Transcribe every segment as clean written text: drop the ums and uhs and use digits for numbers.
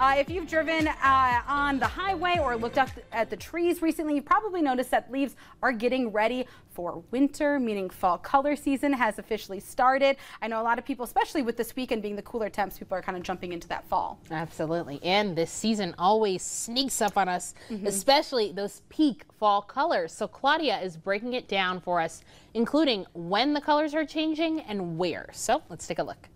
If you've driven on the highway or looked up at the trees recently, you've probably noticed that leaves are getting ready for winter, meaning fall color season has officially started. I know a lot of people, especially with this weekend being the cooler temps, people are kind of jumping into that fall. Absolutely. And this season always sneaks up on us, especially those peak fall colors. So Claudia is breaking it down for us, including when the colors are changing and where. So let's take a look.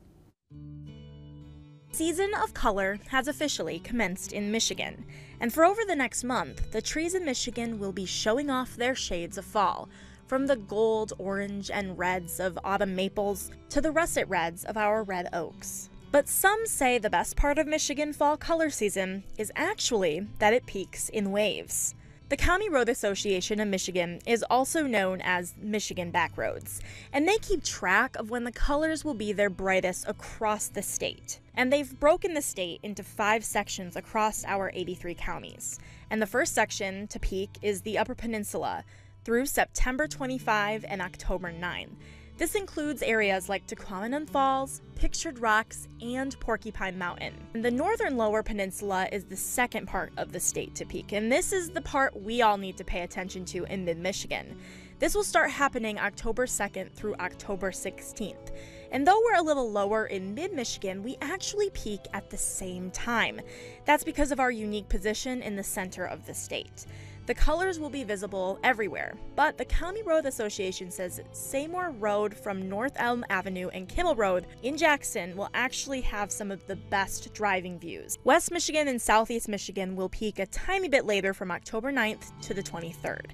The season of color has officially commenced in Michigan, and for over the next month, the trees in Michigan will be showing off their shades of fall, from the gold, orange, and reds of autumn maples to the russet reds of our red oaks. But some say the best part of Michigan fall color season is actually that it peaks in waves. The County Road Association of Michigan is also known as Michigan Backroads, and they keep track of when the colors will be their brightest across the state. And they've broken the state into 5 sections across our 83 counties. And the first section to peak is the Upper Peninsula through September 25 and October 9. This includes areas like Tahquamenon Falls, Pictured Rocks, and Porcupine Mountain. And the northern lower peninsula is the second part of the state to peak, and this is the part we all need to pay attention to in mid-Michigan. This will start happening October 2nd through October 16th. And though we're a little lower in mid-Michigan, we actually peak at the same time. That's because of our unique position in the center of the state. The colors will be visible everywhere, but the County Road Association says Seymour Road from North Elm Avenue and Kimmel Road in Jackson will actually have some of the best driving views. West Michigan and Southeast Michigan will peak a tiny bit later from October 9th to the 23rd.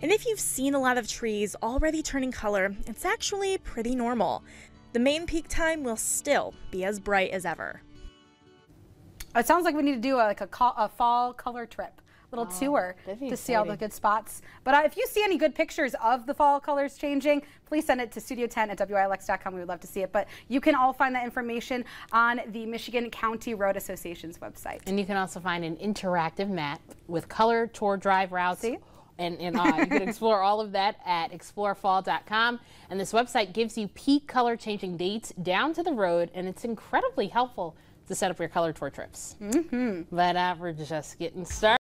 And if you've seen a lot of trees already turning color, it's actually pretty normal. The main peak time will still be as bright as ever. It sounds like we need to do a fall color trip. Little tour to see all the good spots. But if you see any good pictures of the fall colors changing, please send it to Studio 10 at WILX.com. We would love to see it. But you can all find that information on the Michigan County Road Association's website. And you can also find an interactive map with color tour drive routes. See? And you can explore all of that at explorefall.com. And this website gives you peak color changing dates down to the road, and it's incredibly helpful to set up your color tour trips. But we're just getting started.